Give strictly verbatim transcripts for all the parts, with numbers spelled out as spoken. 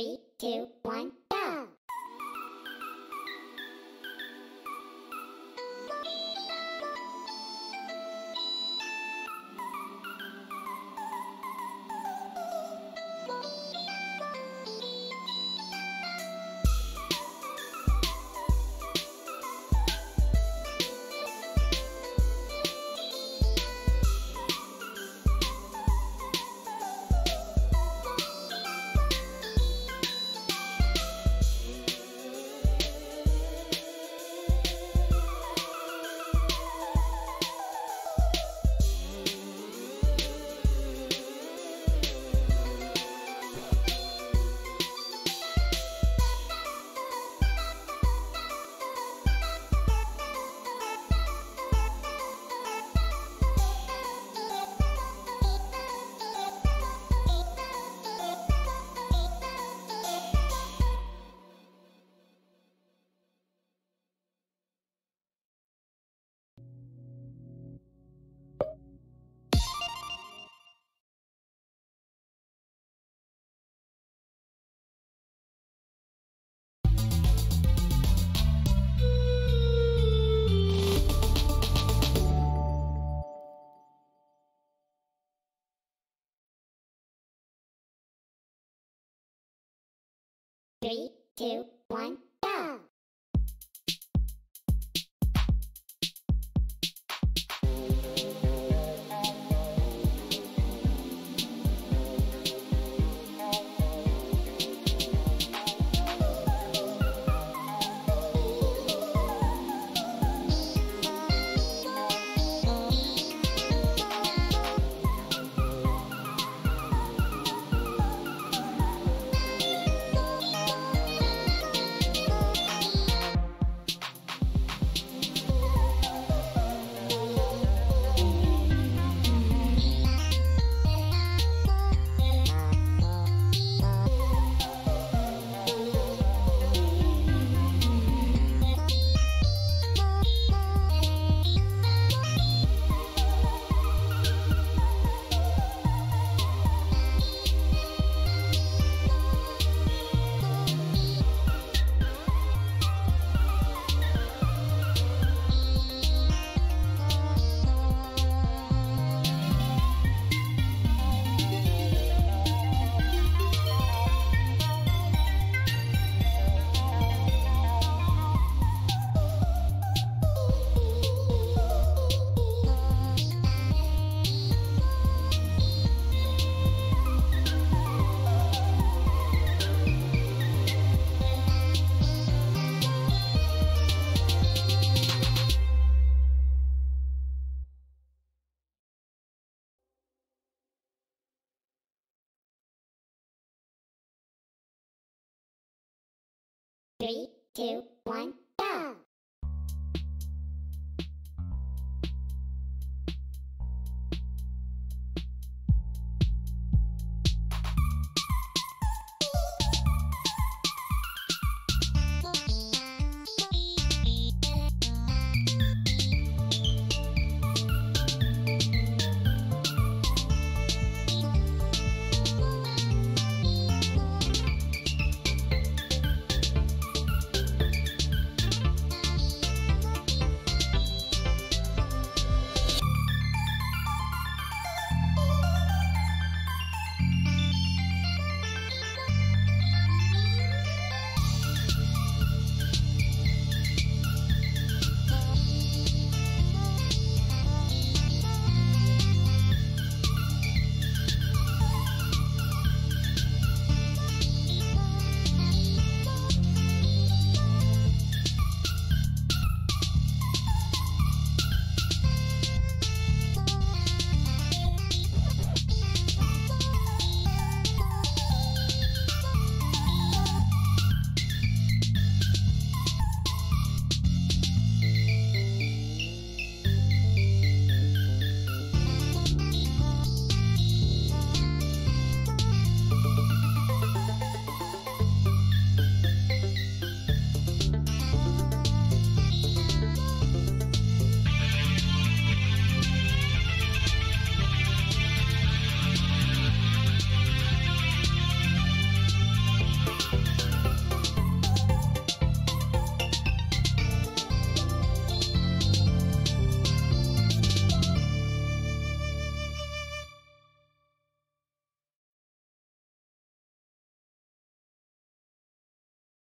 Three, two, one, go! Three, two, one. Three, two, one.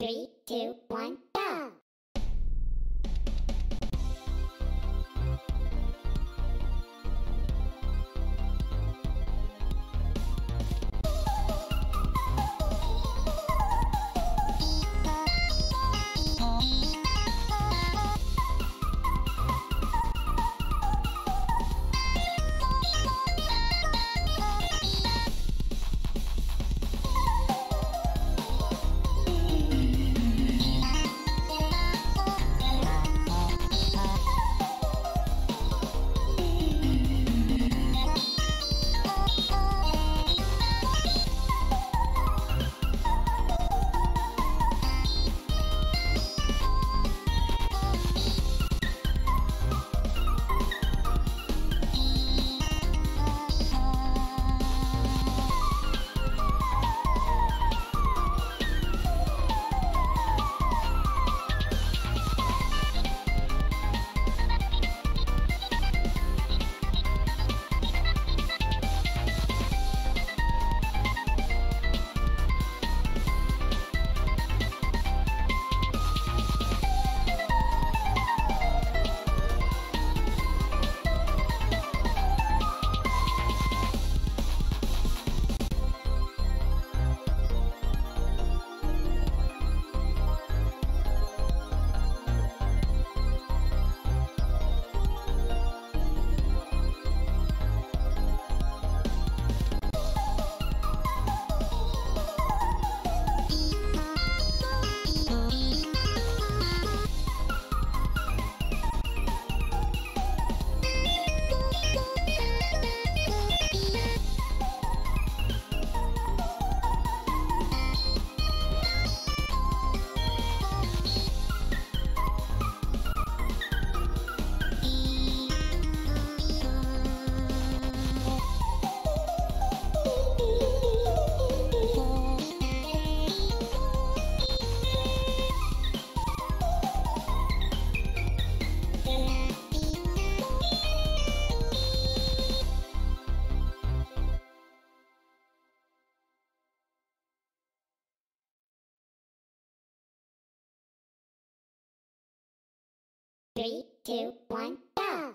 Three, two, one, go! Three, two, one, go!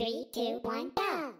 Three, two, one, go!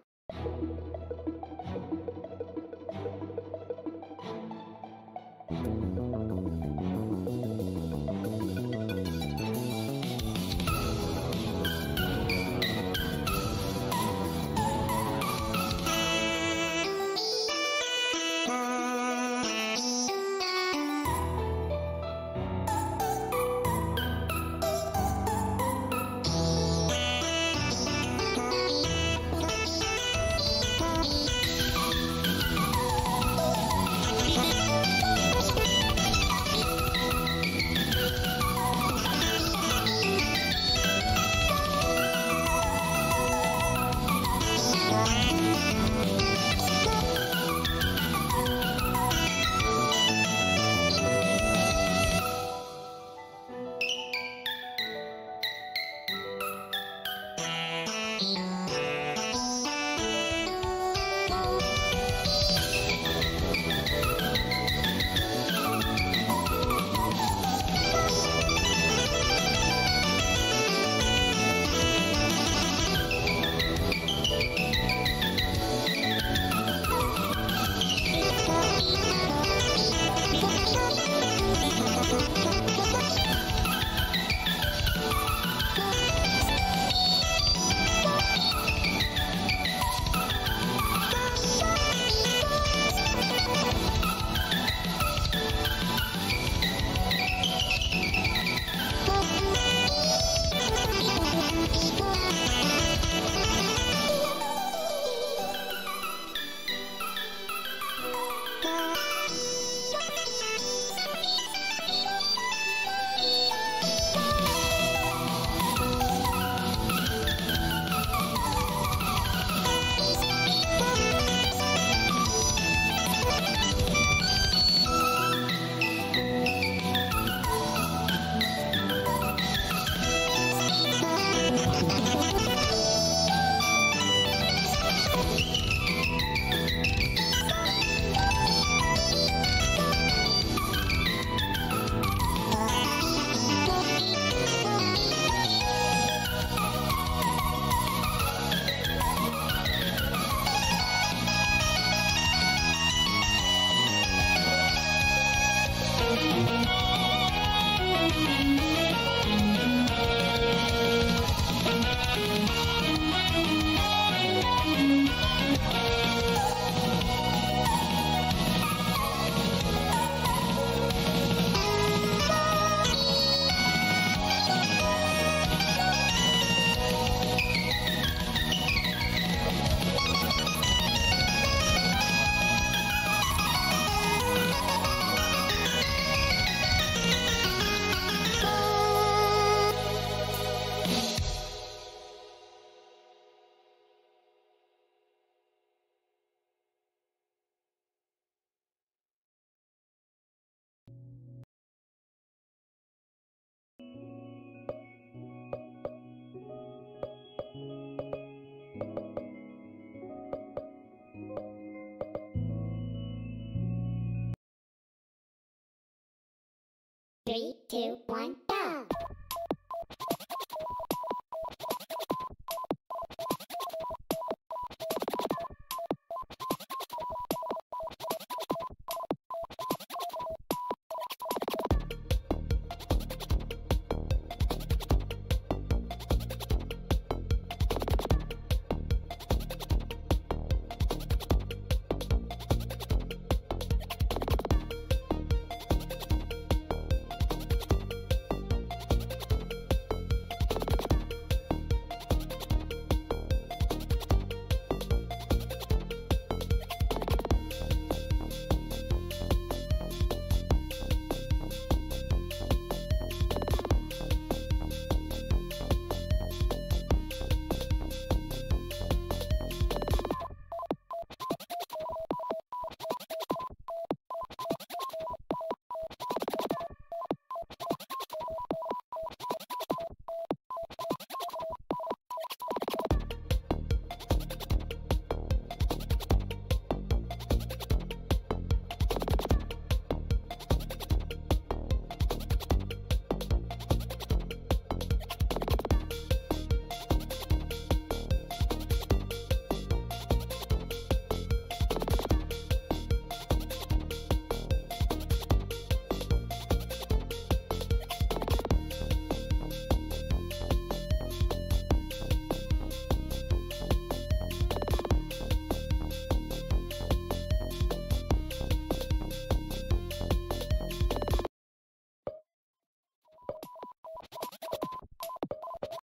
Three, two, one.